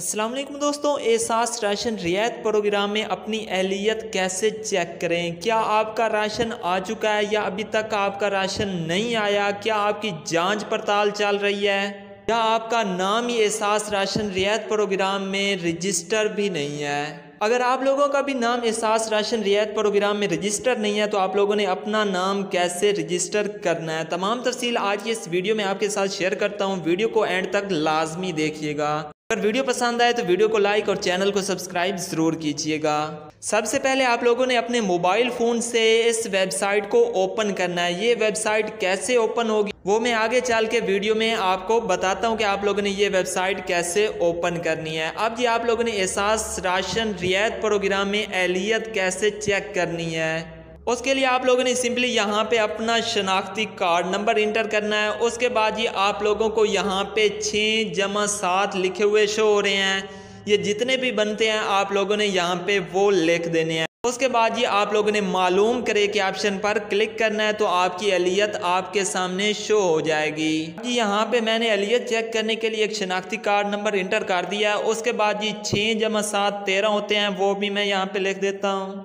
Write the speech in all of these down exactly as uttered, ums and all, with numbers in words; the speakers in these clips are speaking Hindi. अस्सलाम वालेकुम दोस्तों, एहसास राशन रियायत प्रोग्राम में अपनी अहलियत कैसे चेक करें? क्या आपका राशन आ चुका है या अभी तक आपका राशन नहीं आया? क्या आपकी जांच पड़ताल चल रही है? क्या आपका नाम ही एहसास राशन रियायत प्रोग्राम में रजिस्टर भी नहीं है? अगर आप लोगों का भी नाम एहसास राशन रियायत प्रोग्राम में रजिस्टर नहीं है तो आप लोगों ने अपना नाम कैसे रजिस्टर करना है, तमाम तफसील आज की इस वीडियो में आपके साथ शेयर करता हूँ। वीडियो को एंड तक लाजमी देखिएगा। अगर वीडियो पसंद आए तो वीडियो को लाइक और चैनल को सब्सक्राइब ज़रूर कीजिएगा। सबसे पहले आप लोगों ने अपने मोबाइल फ़ोन से इस वेबसाइट को ओपन करना है। ये वेबसाइट कैसे ओपन होगी वो मैं आगे चल के वीडियो में आपको बताता हूँ कि आप लोगों ने ये वेबसाइट कैसे ओपन करनी है। अब ये आप लोगों ने एहसास राशन रियायत प्रोग्राम में अहलियत कैसे चेक करनी है, उसके लिए आप लोगों ने सिंपली यहाँ पे अपना शनाख्ती कार्ड नंबर इंटर करना है। उसके बाद ये आप लोगों को यहाँ पे छः जमा सात लिखे हुए शो हो रहे हैं। ये जितने भी बनते हैं आप लोगों ने यहाँ पे वो लिख देने हैं। उसके बाद ये आप लोगों ने मालूम करे के ऑप्शन पर क्लिक करना है तो आपकी अहलियत आपके सामने शो हो जाएगी। जी यहाँ पे मैंने अहलियत चेक करने के लिए एक शनाख्ती कार्ड नंबर इंटर कर दिया है। उसके बाद ये छः जमा सात तेरह होते हैं, वो भी मैं यहाँ पर लिख देता हूँ।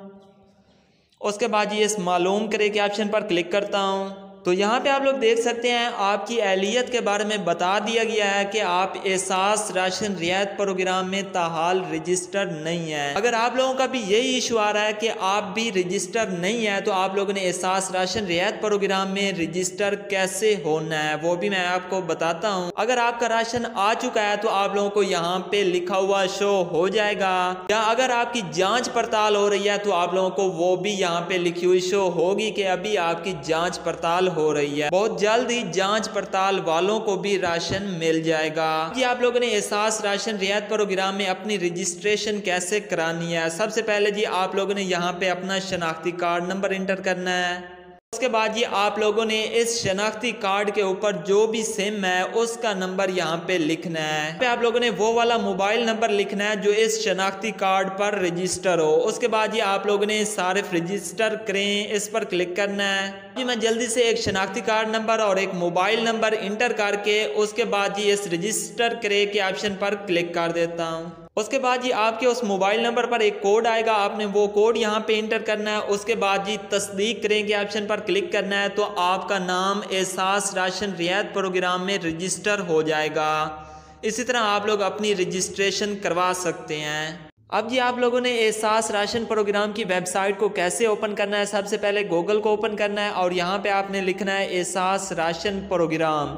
उसके बाद ये इस मालूम करे के ऑप्शन पर क्लिक करता हूँ तो यहाँ पे आप लोग देख सकते हैं आपकी अहलियत के बारे में बता दिया गया है कि आप एहसास राशन रियायत प्रोग्राम में ताहाल रजिस्टर नहीं है। अगर आप लोगों का भी यही इशू आ रहा है कि आप भी रजिस्टर नहीं है तो आप लोगों ने एहसास राशन रियायत प्रोग्राम में रजिस्टर कैसे होना है वो भी मैं आपको बताता हूँ। अगर आपका राशन आ चुका है तो आप लोगों को यहाँ पे लिखा हुआ शो हो जाएगा, या अगर आपकी जाँच पड़ताल हो रही है तो आप लोगों को वो भी यहाँ पे लिखी हुई शो होगी कि अभी आपकी जाँच पड़ताल हो रही है। बहुत जल्द ही जांच पड़ताल वालों को भी राशन मिल जाएगा। कि आप लोगों ने एहसास राशन रियायत प्रोग्राम में अपनी रजिस्ट्रेशन कैसे करानी है, सबसे पहले जी आप लोगों ने यहाँ पे अपना शनाख्ती कार्ड नंबर इंटर करना है। उसके बाद ये आप लोगों ने इस शनाख्ती कार्ड के ऊपर जो भी सिम है उसका नंबर यहाँ पे लिखना है। पे आप लोगों ने वो वाला मोबाइल नंबर लिखना है जो इस शनाख्ती कार्ड पर रजिस्टर हो। उसके बाद ये आप लोगों ने सारिफ रजिस्टर करें इस पर क्लिक करना है। जी मैं जल्दी से एक शनाख्ती कार्ड नंबर और एक मोबाइल नंबर इंटर करके उसके बाद ये इस रजिस्टर करे के ऑप्शन पर क्लिक कर देता हूँ। उसके बाद जी आपके उस मोबाइल नंबर पर एक कोड आएगा, आपने वो कोड यहाँ पे इंटर करना है। उसके बाद जी तस्दीक करेंगे ऑप्शन पर क्लिक करना है तो आपका नाम एहसास राशन रियायत प्रोग्राम में रजिस्टर हो जाएगा। इसी तरह आप लोग अपनी रजिस्ट्रेशन करवा सकते हैं। अब जी आप लोगों ने एहसास राशन प्रोग्राम की वेबसाइट को कैसे ओपन करना है, सबसे पहले गूगल को ओपन करना है और यहाँ पे आपने लिखना है एहसास राशन प्रोग्राम।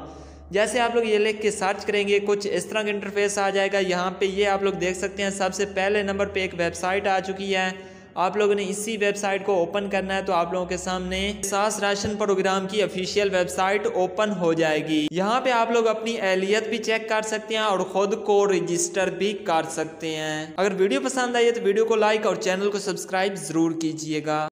जैसे आप लोग ये लिख के सर्च करेंगे कुछ इस तरह का इंटरफेस आ जाएगा। यहाँ पे ये आप लोग देख सकते हैं सबसे पहले नंबर पे एक वेबसाइट आ चुकी है। आप लोगों ने इसी वेबसाइट को ओपन करना है तो आप लोगों के सामने एहसास राशन प्रोग्राम की ऑफिशियल वेबसाइट ओपन हो जाएगी। यहाँ पे आप लोग अपनी अहलियत भी चेक कर सकते हैं और खुद को रजिस्टर भी कर सकते हैं। अगर वीडियो पसंद आई है तो वीडियो को लाइक और चैनल को सब्सक्राइब जरूर कीजिएगा।